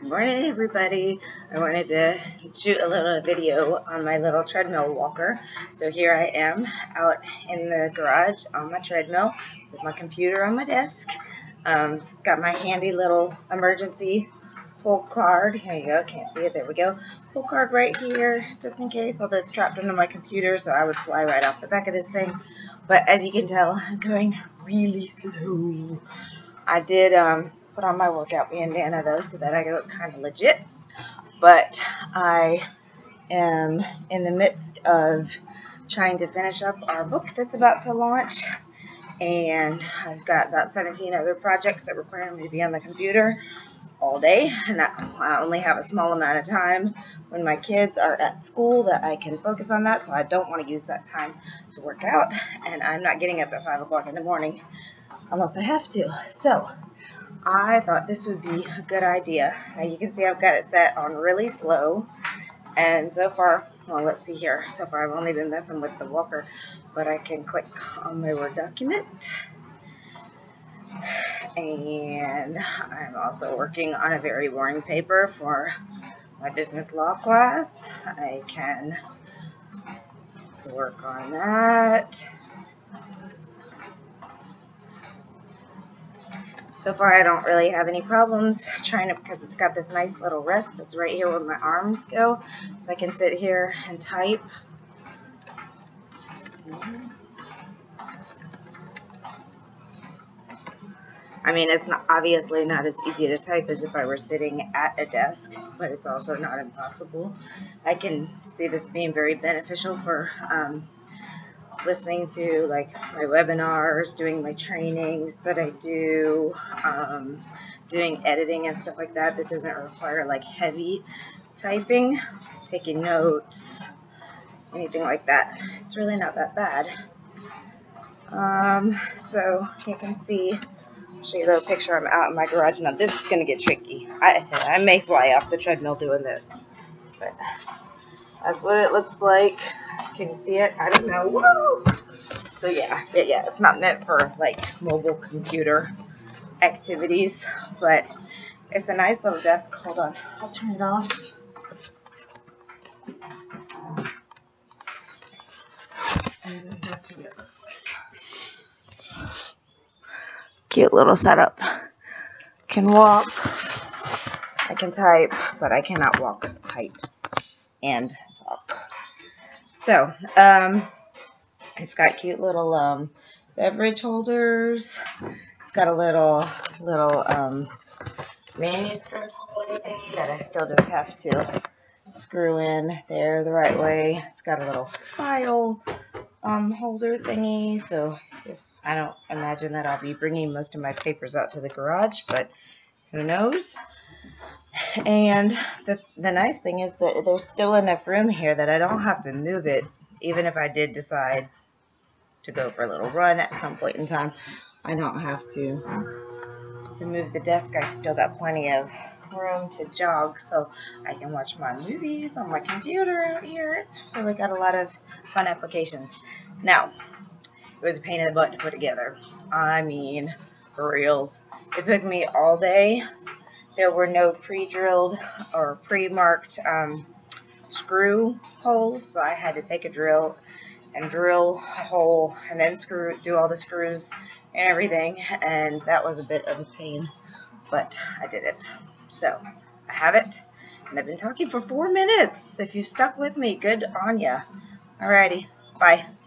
Good morning, everybody. I wanted to shoot a little video on my little treadmill walker. So here I am out in the garage on my treadmill with my computer on my desk. Got my handy little emergency pull card. Here you go. Can't see it. There we go. Pull card right here just in case, although it's strapped under my computer, so I would fly right off the back of this thing. But as you can tell, I'm going really slow. I did put on my workout bandana though, so that I look kind of legit. But I am in the midst of trying to finish up our book that's about to launch, and I've got about 17 other projects that require me to be on the computer all day, and I only have a small amount of time when my kids are at school that I can focus on that, so I don't want to use that time to work out, and I'm not getting up at 5 o'clock in the morning unless I have to. So I thought this would be a good idea. Now you can see I've got it set on really slow, and so far, well, let's see here, so far I've only been messing with the walker, but I can click on my Word document, and I'm also working on a very boring paper for my business law class. I can work on that. So far I don't really have any problems trying to, because it's got this nice little rest that's right here where my arms go, so I can sit here and type. I mean, it's not, obviously not as easy to type as if I were sitting at a desk, but it's also not impossible. I can see this being very beneficial for listening to like my webinars, doing my trainings that I do, doing editing and stuff like that that doesn't require like heavy typing, taking notes, anything like that. It's really not that bad. So you can see, I'll show you a little picture. I'm out in my garage. Now this is going to get tricky. I may fly off the treadmill doing this, but that's what it looks like. Can you see it? I don't know. Whoa! So yeah, it's not meant for like mobile computer activities, but it's a nice little desk. Hold on, I'll turn it off. And that's what it looks like. Cute little setup. Can walk. I can type, but I cannot walk, type, and talk. So, it's got cute little, beverage holders. It's got a little manuscript holder thing that I still just have to screw in there the right way. It's got a little file, holder thingy. So I don't imagine that I'll be bringing most of my papers out to the garage, but who knows? And the nice thing is that there's still enough room here that I don't have to move it, even if I did decide to go for a little run at some point in time. I don't have to move the desk. I still got plenty of room to jog, so I can watch my movies on my computer out here. It's really got a lot of fun applications. Now, it was a pain in the butt to put together. I mean, for reals. It took me all day. There were no pre-drilled or pre-marked screw holes, so I had to take a drill and drill a hole and then do all the screws and everything, and that was a bit of a pain, but I did it. So I have it, and I've been talking for 4 minutes. If you stuck with me, good on ya. Alrighty, bye.